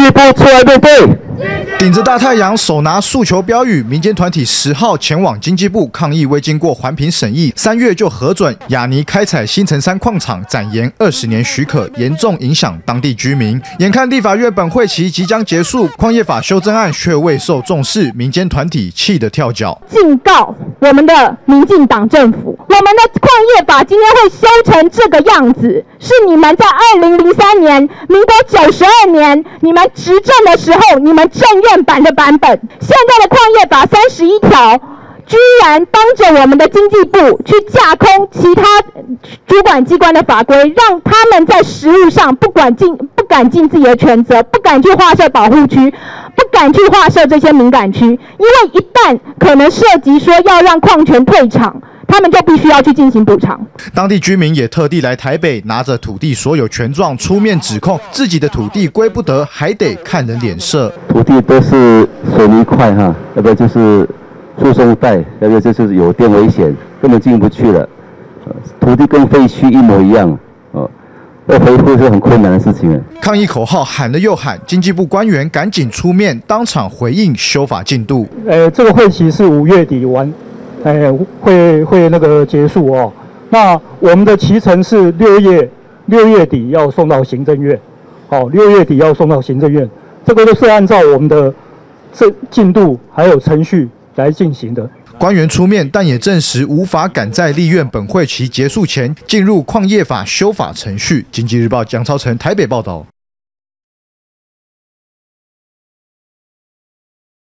续不出来面对。 顶着大太阳，手拿诉求标语，民间团体10号前往经济部抗议，未经过环评审议，3月就核准亚泥开采新城山矿场展延20年许可，严重影响当地居民。眼看立法院本会期即将结束，矿业法修正案却未受重视，民间团体气得跳脚，警告我们的民进党政府，我们的矿业法今天会修成这个样子，是你们在2003年、民国92年你们执政的时候，你们 政院版的版本，现在的矿业法31条，居然当着我们的经济部去架空其他主管机关的法规，让他们在实务上不敢尽自己的权责，不敢去划设保护区，不敢去划设这些敏感区，因为一旦可能涉及说要让矿权退场， 他们就必须要去进行补偿。当地居民也特地来台北，拿着土地所有权状出面指控自己的土地归不得，还得看人脸色。土地都是水泥块哈，要不就是输送带，要不就是有电危险，根本进不去了。土地跟废墟一模一样。 要回复是很困难的事情。抗议口号喊了又喊，经济部官员赶紧出面，当场回应修法进度。这个会期是5月底完，会那个结束哦。那我们的期程是6月底要送到行政院，哦，6月底要送到行政院，这个都是按照我们的进度还有程序来进行的。 官员出面，但也证实无法赶在立院本会期结束前进入矿业法修法程序。经济日报江超成台北报道。